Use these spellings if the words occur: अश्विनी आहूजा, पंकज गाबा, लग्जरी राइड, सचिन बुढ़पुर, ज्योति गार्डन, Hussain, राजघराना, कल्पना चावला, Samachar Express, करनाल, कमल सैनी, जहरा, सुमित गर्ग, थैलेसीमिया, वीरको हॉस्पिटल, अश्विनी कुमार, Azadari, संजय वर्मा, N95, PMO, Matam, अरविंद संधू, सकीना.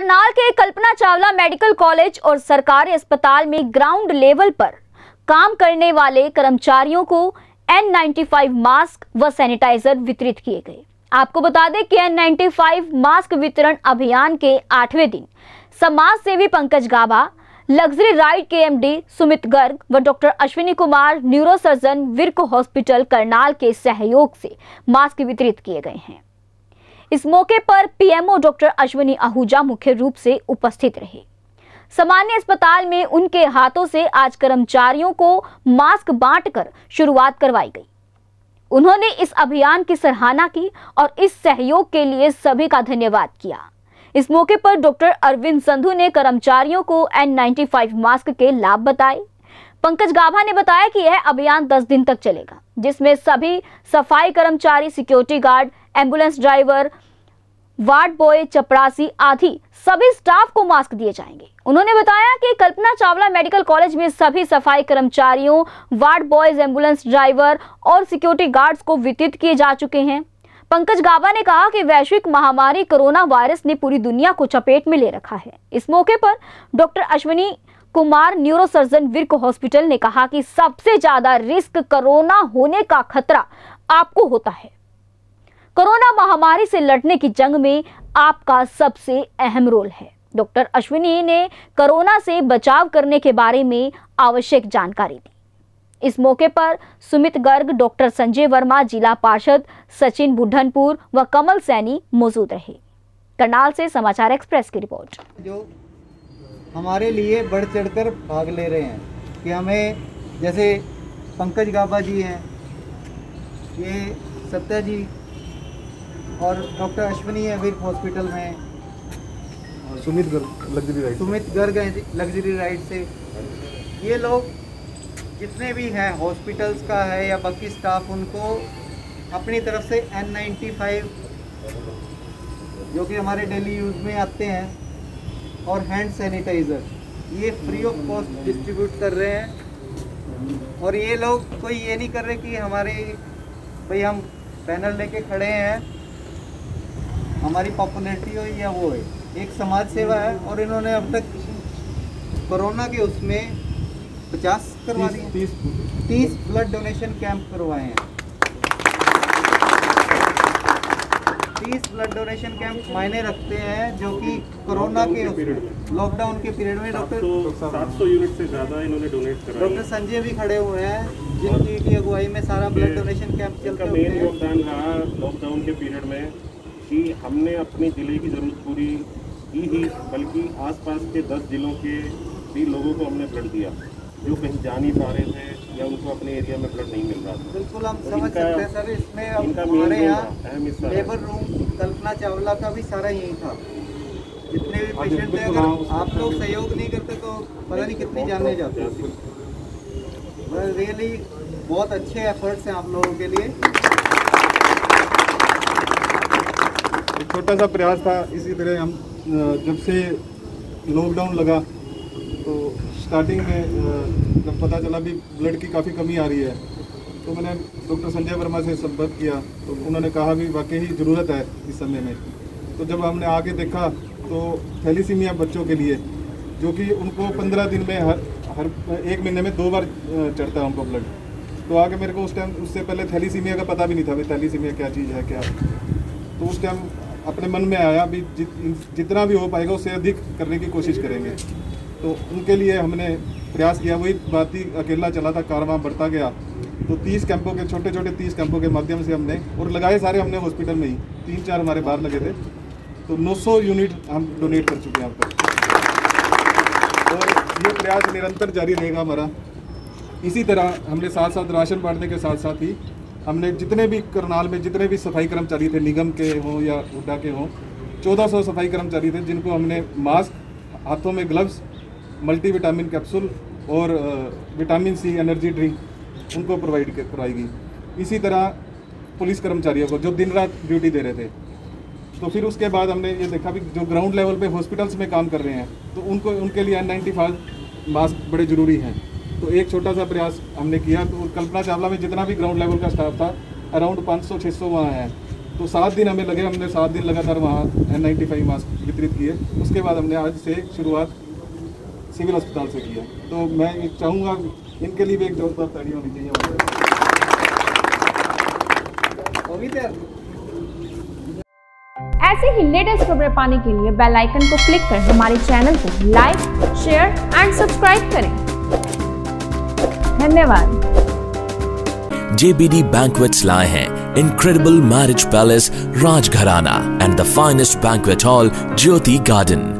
करनाल के कल्पना चावला medical college और सरकारी अस्पताल में ग्राउंड लेवल पर काम करने वाले कर्मचारियों को N95 मास्क व सैनिटाइजर वितरित किए गए। आपको बता दें कि N95 मास्क वितरण अभियान के 8वें दिन समाज सेवी पंकज गाबा, लग्जरी राइड के MD सुमित गर्ग व doctor अश्विनी कुमार, neuro surgeon वीरको हॉस्पिटल करनाल के सहयोग से मास्क वितरित किए गए हैं। इस मौके पर PMO डॉक्टर अश्विनी आहूजा मुख्य रूप से उपस्थित रहे। सामान्य अस्पताल में उनके हाथों से आज कर्मचारियों को मास्क बांटकर शुरुआत करवाई गई। उन्होंने इस अभियान की सराहना की और इस सहयोग के लिए सभी का धन्यवाद किया। इस मौके पर डॉक्टर अरविंद संधू ने कर्मचारियों को N95 मास्क के लाभ बताए। पंकज गाभा ने बताया कि यह अभियान 10 दिन तक चलेगा, जिसमें सभी सफाई कर्मचारी, security guard, ambulance driver, ward boy, चपरासी आदि सभी स्टाफ को मास्क दिए जाएंगे। उन्होंने बताया कि कल्पना चावला मेडिकल कॉलेज में सभी सफाई कर्मचारियों, वार्ड बॉयज, एम्बुलेंस ड्राइवर और सिक्योरिटी गार्ड्स को वितरित किए जा चुके हैं। पंकज गाबा ने कहा कि वैश्विक महामारी कोरोना वायरस ने पूरी दुनिया को चपेट में ले रखा है। इस मौके पर doctor अश्विनी कुमार, neuro surgeon Virk hospital ने कहा कि सबसे ज्यादा रिस्क कोरोना होने का खतरा आपको होता है। कोरोना महामारी से लड़ने की जंग में आपका सबसे अहम रोल है। डॉक्टर अश्विनी ने कोरोना से बचाव करने के बारे में आवश्यक जानकारी दी। इस मौके पर सुमित गर्ग, डॉक्टर संजय वर्मा, जिला पार्षद सचिन बुढ़पुर व कमल सैनी मौजूद रहे। करनाल से समाचार एक्सप्रेस की रिपोर्ट। जो हमारे लिए बढ़ चढ़कर भाग ले रहे हैं कि हमें, जैसे पंकज गाबा जी हैं, ये सत्या जी और डॉक्टर अश्विनी है वीर हॉस्पिटल में, और सुमित गर्ग लग्जरी राइड से, ये लोग जितने भी हैं हॉस्पिटल्स का है या बाकी स्टाफ, उनको अपनी तरफ से N95 जो कि हमारे डेली यूज में आते हैं और हैंड सैनिटाइज़र ये फ्री ऑफ कॉस्ट डिस्ट्रीब्यूट कर रहे हैं। और ये लोग कोई ये नहीं कर रहे कि हमारे भाई हम बैनर लेके खड़े हैं, हमारी पॉपुलैरिटी हो या वो है, एक समाज सेवा है। और इन्होंने अब तक कोरोना के उसमें 50 करवा दिए, 30 ब्लड डोनेशन कैंप करवाए हैं, 30 ब्लड डोनेशन कैंप मायने रखते हैं, जो कि कोरोना के लॉकडाउन के पीरियड में डॉक्टर 700 यूनिट से ज़्यादा इन्होंने डोनेट कराया। डॉक्टर संजय भी खड़े हुए हैं जिनकी अगुवाई में सारा ब्लड डोनेशन कैंप चलता है। योगदान रहा लॉकडाउन के पीरियड में कि हमने अपने ज़िले की ज़रूरत पूरी की ही, बल्कि आसपास के 10 ज़िलों के भी लोगों को हमने ब्लड दिया जो कहीं जा नहीं पा रहे थे या उनको अपने एरिया में ब्लड नहीं मिल रहा था। बिल्कुल हम समझ सकते हैं सर, इसमें हमारे यहाँ लेबर रूम कल्पना चावला का भी सारा यही था। जितने भी पेशेंट थे, अगर आप लोग सहयोग नहीं करते तो पता नहीं कितनी जाने जाते। रियली बहुत अच्छे एफर्ट्स हैं आप लोगों के लिए। छोटा सा प्रयास था, इसी तरह हम जब से लॉकडाउन लगा तो स्टार्टिंग में जब पता चला भी ब्लड की काफ़ी कमी आ रही है, तो मैंने डॉक्टर संजय वर्मा से संपर्क किया, तो उन्होंने कहा भी वाकई ही ज़रूरत है इस समय में। तो जब हमने आगे देखा तो थैलेसीमिया बच्चों के लिए, जो कि उनको 15 दिन में हर 1 महीने में 2 बार चढ़ता है उनको ब्लड, तो आगे मेरे को उस टाइम उससे पहले थैलेसीमिया का पता भी नहीं था भाई थैलेसीमिया क्या चीज़ है क्या, तो उस टाइम अपने मन में आया भी जितना भी हो पाएगा उससे अधिक करने की कोशिश करेंगे। तो उनके लिए हमने प्रयास किया। वही बात ही अकेला चला था, कारवां बढ़ता गया, तो 30 कैंपों के छोटे 30 कैंपों के माध्यम से हमने, और लगाए सारे हमने हॉस्पिटल में ही, 3-4 हमारे बाहर लगे थे, तो 900 यूनिट हम डोनेट कर चुके हैं आपको। और ये प्रयास निरंतर जारी रहेगा हमारा। इसी तरह हमने साथ साथ राशन बांटने के साथ साथ ही हमने जितने भी करनाल में जितने भी सफाई कर्मचारी थे, निगम के हों या हुड्डा के हों, 1400 सफाई कर्मचारी थे जिनको हमने मास्क, हाथों में ग्लव्स, मल्टीविटामिन कैप्सूल और विटामिन C एनर्जी ड्रिंक उनको प्रोवाइड कराएगी। इसी तरह पुलिस कर्मचारियों को जो दिन रात ड्यूटी दे रहे थे। तो फिर उसके बाद हमने ये देखा भी जो ग्राउंड लेवल पर हॉस्पिटल्स में काम कर रहे हैं तो उनको, उनके लिए N95 मास्क बड़े ज़रूरी हैं। तो एक छोटा सा प्रयास हमने किया। तो कल्पना चावला में जितना भी ग्राउंड लेवल का स्टाफ था, अराउंड 500-600 वहाँ है, तो 7 दिन हमें लगे, हमने 7 दिन लगातार वहाँ N95 मास्क वितरित किए। उसके बाद हमने आज से शुरुआत सिविल अस्पताल से किया। तो मैं चाहूँगा इनके लिए भी एक जोरदार ताली होनी चाहिए। ऐसे ही लेटेस्ट खबरें पाने के लिए बेल आइकन को क्लिक कर हमारे चैनल को लाइक, शेयर एंड सब्सक्राइब करें। धन्यवाद। जेबीडी बैंकवेट्स लाए हैं incredible marriage palace राजघराना and the finest banquet hall ज्योति गार्डन।